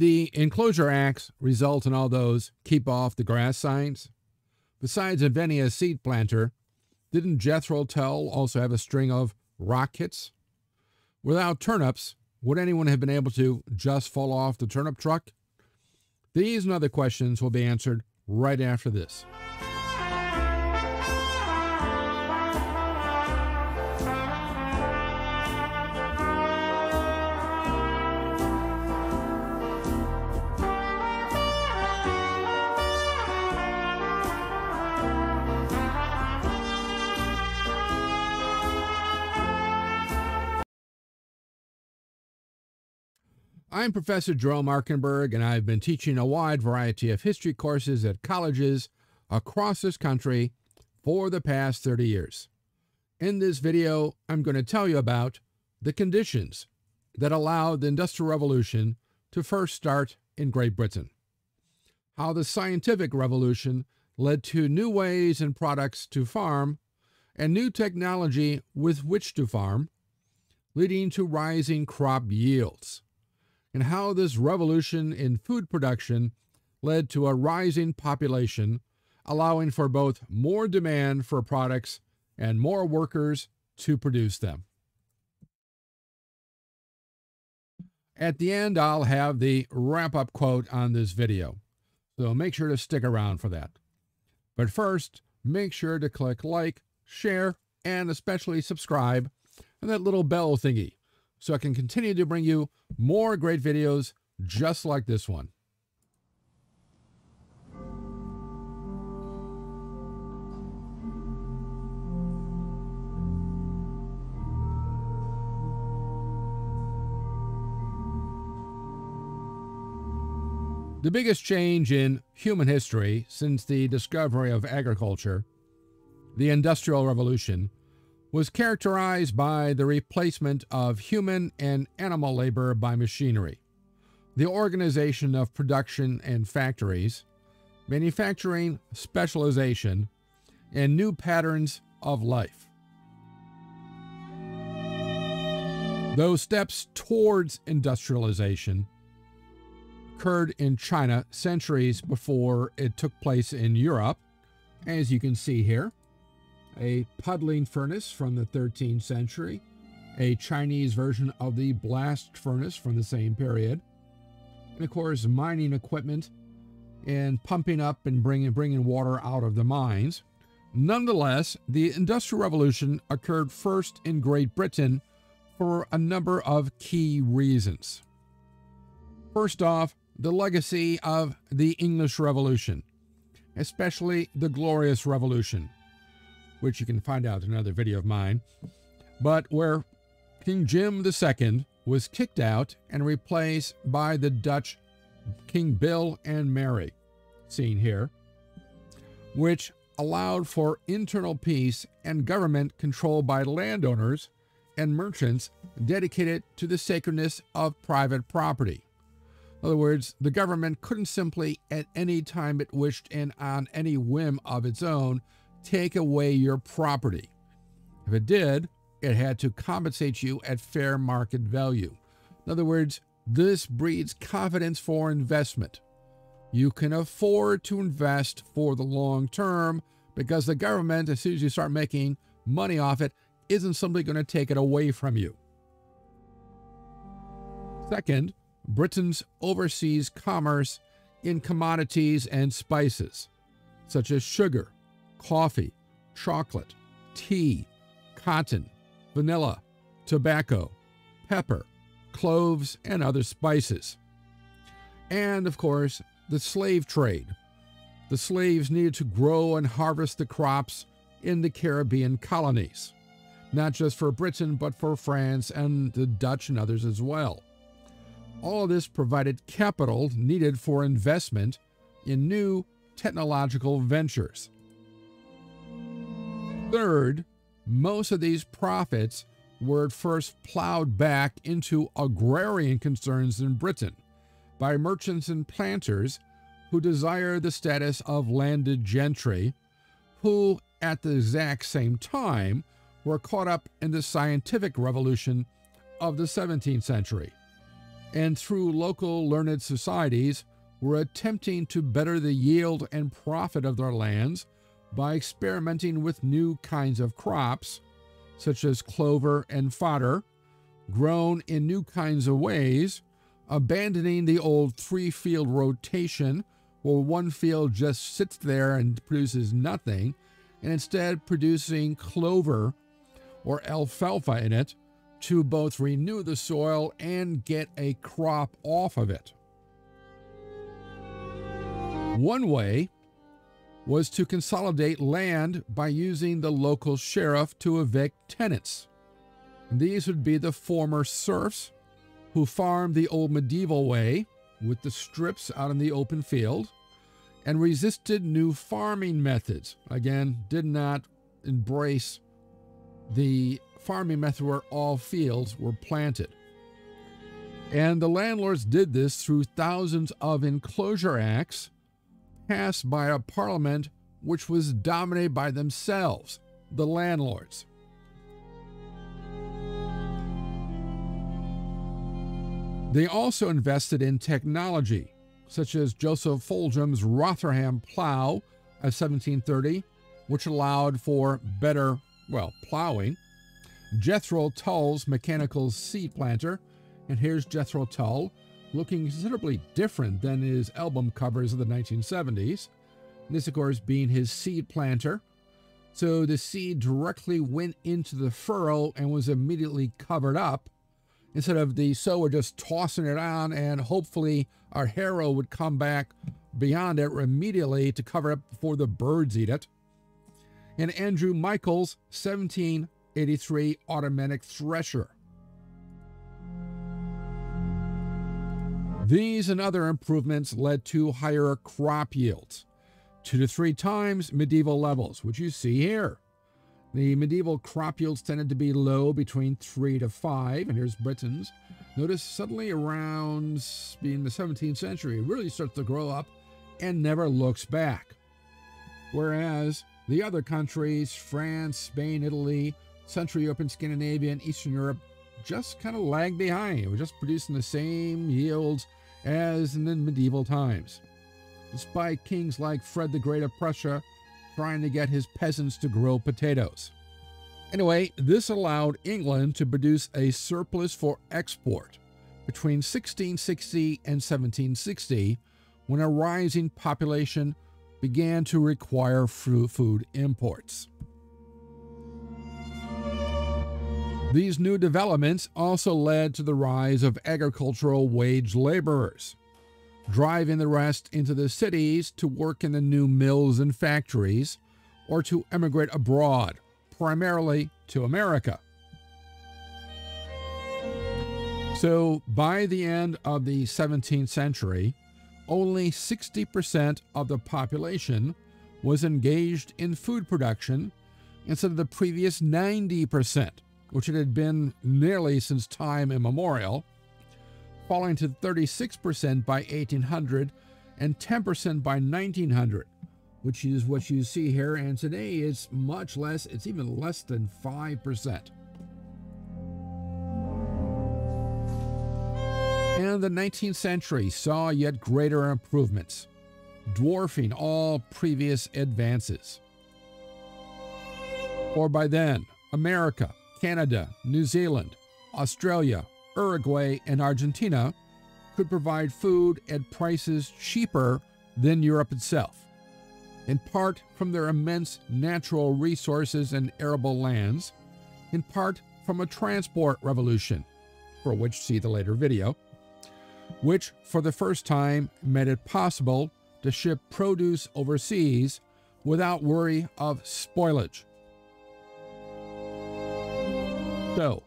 The Enclosure Acts result in all those keep off the grass signs. Besides inventing a seed planter, didn't Jethro Tull also have a string of rockets? Without turnips, would anyone have been able to just fall off the turnip truck? These and other questions will be answered right after this. I'm Professor Jerome Arkenberg, and I've been teaching a wide variety of history courses at colleges across this country for the past 30 years. In this video, I'm going to tell you about the conditions that allowed the Industrial Revolution to first start in Great Britain, how the Scientific Revolution led to new ways and products to farm, and new technology with which to farm, leading to rising crop yields, and how this revolution in food production led to a rising population, allowing for both more demand for products and more workers to produce them. At the end, I'll have the wrap-up quote on this video, so make sure to stick around for that. But first, make sure to click like, share, and especially subscribe, and that little bell thingy, so I can continue to bring you more great videos just like this one. The biggest change in human history since the discovery of agriculture, the Industrial Revolution, was characterized by the replacement of human and animal labor by machinery, the organization of production and factories, manufacturing specialization, and new patterns of life. Though steps towards industrialization occurred in China centuries before it took place in Europe, as you can see here, a puddling furnace from the 13th century, a Chinese version of the blast furnace from the same period, and of course mining equipment and pumping up and bringing water out of the mines. Nonetheless, the Industrial Revolution occurred first in Great Britain for a number of key reasons. First off, the legacy of the English Revolution, especially the Glorious Revolution, which you can find out in another video of mine, but where King Jim II was kicked out and replaced by the Dutch King Bill and Mary, seen here, which allowed for internal peace and government controlled by landowners and merchants dedicated to the sacredness of private property. In other words, the government couldn't simply, at any time it wished and on any whim of its own, take away your property. If it did, it had to compensate you at fair market value. In other words, this breeds confidence for investment. You can afford to invest for the long term because the government, as soon as you start making money off it, isn't simply going to take it away from you. Second, Britain's overseas commerce in commodities and spices, such as sugar, coffee, chocolate, tea, cotton, vanilla, tobacco, pepper, cloves, and other spices. And of course, the slave trade. The slaves needed to grow and harvest the crops in the Caribbean colonies, not just for Britain, but for France and the Dutch and others as well. All of this provided capital needed for investment in new technological ventures. Third, most of these profits were at first plowed back into agrarian concerns in Britain by merchants and planters who desired the status of landed gentry, who at the exact same time were caught up in the Scientific Revolution of the 17th century, and through local learned societies were attempting to better the yield and profit of their lands by experimenting with new kinds of crops, such as clover and fodder, grown in new kinds of ways, abandoning the old three-field rotation where one field just sits there and produces nothing, and instead producing clover or alfalfa in it to both renew the soil and get a crop off of it. One way was to consolidate land by using the local sheriff to evict tenants. These would be the former serfs who farmed the old medieval way with the strips out in the open field and resisted new farming methods. Again, did not embrace the farming method where all fields were planted. And the landlords did this through thousands of Enclosure Acts passed by a parliament which was dominated by themselves, the landlords. They also invested in technology, such as Joseph Foljambe's Rotherham Plough of 1730, which allowed for better, well, plowing, Jethro Tull's mechanical seed planter, and here's Jethro Tull, looking considerably different than his album covers of the 1970s, this of course being his seed planter. So the seed directly went into the furrow and was immediately covered up, instead of the sower just tossing it on and hopefully our harrow would come back beyond it immediately to cover up before the birds eat it. And Andrew Meikle's 1783 automatic thresher. These and other improvements led to higher crop yields, 2 to 3 times medieval levels, which you see here. The medieval crop yields tended to be low, between 3 to 5, and here's Britain's. Notice suddenly around in the 17th century, it really starts to grow up and never looks back. Whereas the other countries, France, Spain, Italy, Central Europe and Scandinavia, and Eastern Europe, just kind of lagged behind. It was just producing the same yields as in the medieval times. Despite kings like Fred the Great of Prussia trying to get his peasants to grow potatoes. Anyway, this allowed England to produce a surplus for export between 1660 and 1760, when a rising population began to require food imports. These new developments also led to the rise of agricultural wage laborers, driving the rest into the cities to work in the new mills and factories, or to emigrate abroad, primarily to America. So by the end of the 17th century, only 60% of the population was engaged in food production instead of the previous 90%, which it had been nearly since time immemorial, falling to 36% by 1800 and 10% by 1900, which is what you see here, and today it's much less, it's even less than 5%. And the 19th century saw yet greater improvements, dwarfing all previous advances. For by then, America, Canada, New Zealand, Australia, Uruguay and Argentina could provide food at prices cheaper than Europe itself, in part from their immense natural resources and arable lands, in part from a transport revolution, for which see the later video, which for the first time made it possible to ship produce overseas without worry of spoilage. So,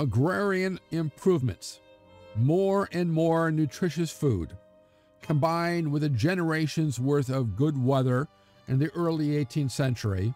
agrarian improvements, more and more nutritious food, combined with a generation's worth of good weather in the early 18th century,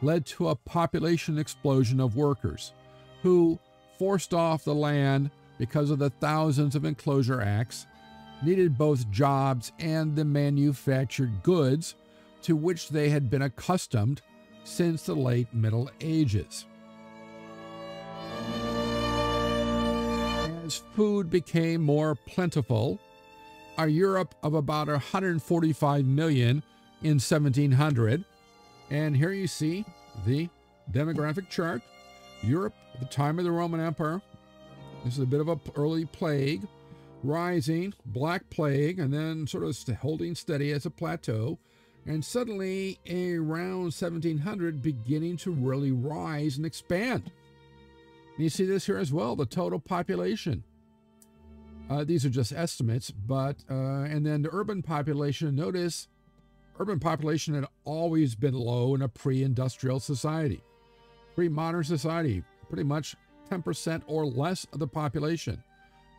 led to a population explosion of workers who, forced off the land because of the thousands of Enclosure Acts, needed both jobs and the manufactured goods to which they had been accustomed since the late Middle Ages. times food became more plentiful, a Europe of about 145 million in 1700. And here you see the demographic chart. Europe at the time of the Roman Empire, this is a bit of an early plague, rising, Black Plague, and then sort of holding steady as a plateau, and suddenly around 1700 beginning to really rise and expand. And you see this here as well, the total population. These are just estimates, but and then the urban population. Notice urban population had always been low in a pre-industrial society, pre-modern society, pretty much 10% or less of the population.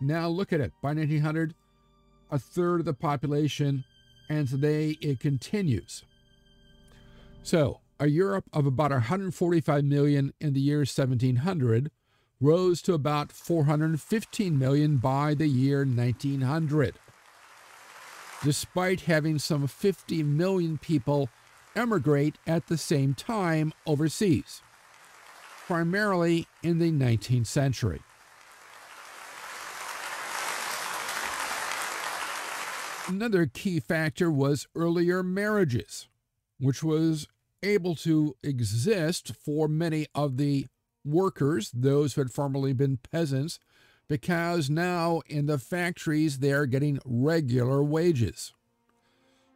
Now look at it, by 1900, a third of the population, and today it continues. So a Europe of about 145 million in the year 1700 rose to about 415 million by the year 1900, despite having some 50 million people emigrate at the same time overseas, primarily in the 19th century. Another key factor was earlier marriages, which was able to exist for many of the workers, those who had formerly been peasants, because now in the factories they're getting regular wages.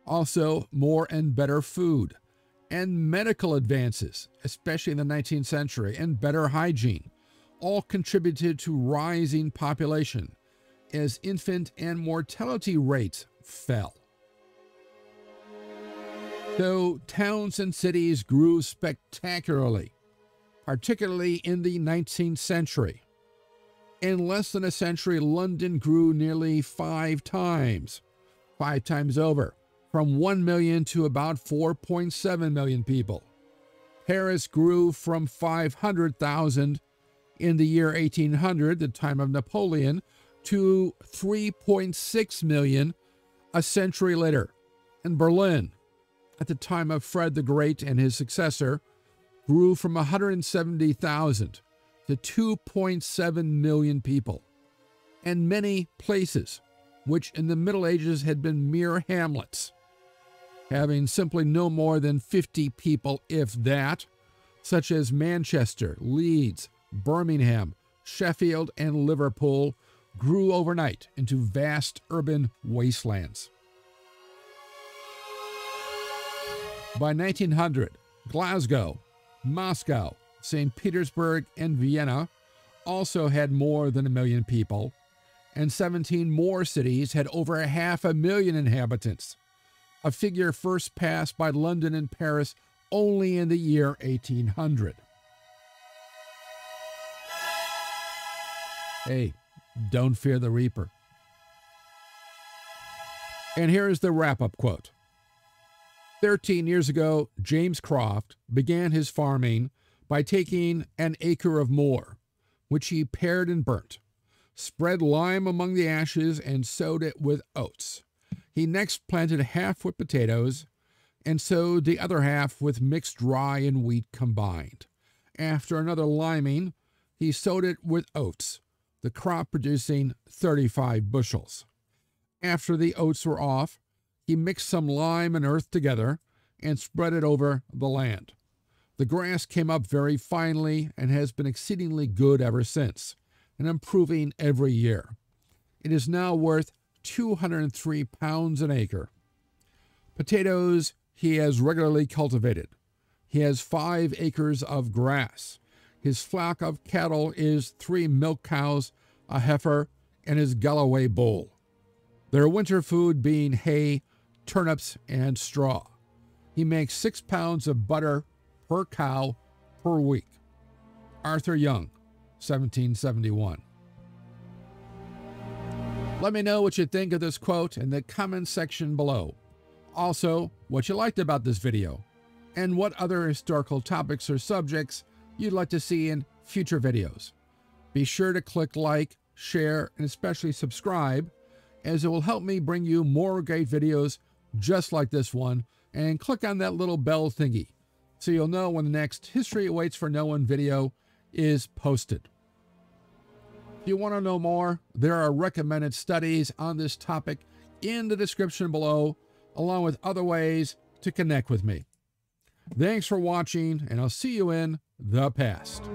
Also, more and better food, and medical advances, especially in the 19th century, and better hygiene, all contributed to rising population as infant and mortality rates fell. So towns and cities grew spectacularly, particularly in the 19th century. In less than a century, London grew nearly five times over, from 1 million to about 4.7 million people. Paris grew from 500,000 in the year 1800, the time of Napoleon, to 3.6 million a century later. And Berlin, at the time of Fred the Great and his successor, grew from 170,000 to 2.7 million people. And many places, which in the Middle Ages had been mere hamlets, having simply no more than 50 people, if that, such as Manchester, Leeds, Birmingham, Sheffield, and Liverpool, grew overnight into vast urban wastelands. By 1900, Glasgow, Moscow, St. Petersburg, and Vienna also had more than a million people, and 17 more cities had over 500,000 inhabitants, a figure first passed by London and Paris only in the year 1800. Hey, don't fear the Reaper. And here is the wrap-up quote. 13 years ago, James Croft began his farming by taking an acre of moor, which he pared and burnt, spread lime among the ashes, and sowed it with oats. He next planted half with potatoes and sowed the other half with mixed rye and wheat combined. After another liming, he sowed it with oats, the crop producing 35 bushels. After the oats were off, he mixed some lime and earth together and spread it over the land. The grass came up very finely and has been exceedingly good ever since, and improving every year. It is now worth 203 pounds an acre. Potatoes he has regularly cultivated. He has 5 acres of grass. His flock of cattle is 3 milk cows, a heifer, and his Galloway bull. Their winter food being hay, turnips, and straw. He makes 6 pounds of butter per cow per week. Arthur Young, 1771. Let me know what you think of this quote in the comments section below. Also, what you liked about this video, and what other historical topics or subjects you'd like to see in future videos. Be sure to click like, share, and especially subscribe, as it will help me bring you more great videos just like this one, and click on that little bell thingy so you'll know when the next History Waits for No One video is posted. If you want to know more, there are recommended studies on this topic in the description below, along with other ways to connect with me. Thanks for watching, and I'll see you in the past.